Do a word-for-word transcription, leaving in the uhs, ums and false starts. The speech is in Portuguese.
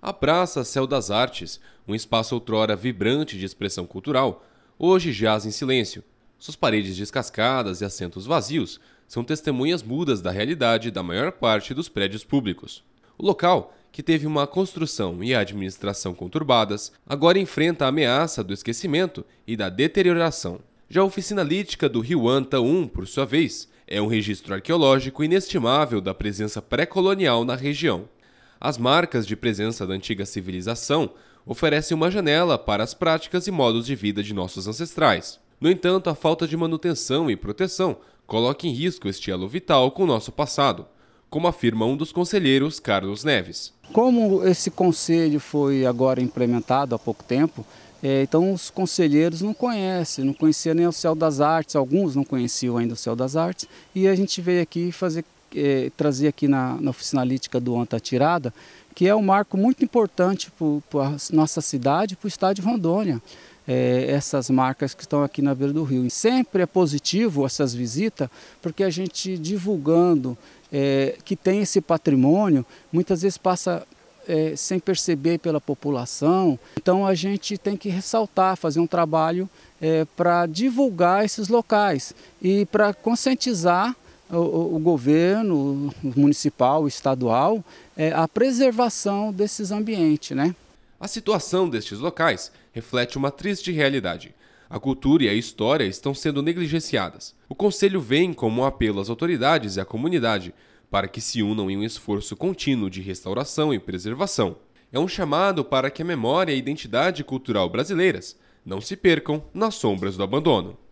A Praça Céu das Artes, um espaço outrora vibrante de expressão cultural, hoje jaz em silêncio. Suas paredes descascadas e assentos vazios são testemunhas mudas da realidade da maior parte dos prédios públicos. O local, que teve uma construção e administração conturbadas, agora enfrenta a ameaça do esquecimento e da deterioração. Já a Oficina Lítica do Rio Anta I, por sua vez, é um registro arqueológico inestimável da presença pré-colonial na região. As marcas de presença da antiga civilização oferecem uma janela para as práticas e modos de vida de nossos ancestrais. No entanto, a falta de manutenção e proteção coloca em risco este elo vital com o nosso passado, como afirma um dos conselheiros, Carlos Neves. Como esse conselho foi agora implementado há pouco tempo, é, então os conselheiros não conhecem, não conheciam nem o Céu das Artes, alguns não conheciam ainda o Céu das Artes, e a gente veio aqui fazer É, trazer aqui na, na Oficina Lítica do Anta Tirada, que é um marco muito importante para a nossa cidade e para o estado de Rondônia, é, essas marcas que estão aqui na beira do rio. E sempre é positivo essas visitas, porque a gente divulgando é, que tem esse patrimônio, muitas vezes passa é, sem perceber pela população. Então a gente tem que ressaltar, fazer um trabalho é, para divulgar esses locais e para conscientizar O, o governo municipal, estadual, é, a preservação desses ambientes, né? A situação destes locais reflete uma triste realidade. A cultura e a história estão sendo negligenciadas. O Conselho vem como um apelo às autoridades e à comunidade para que se unam em um esforço contínuo de restauração e preservação. É um chamado para que a memória e a identidade cultural brasileiras não se percam nas sombras do abandono.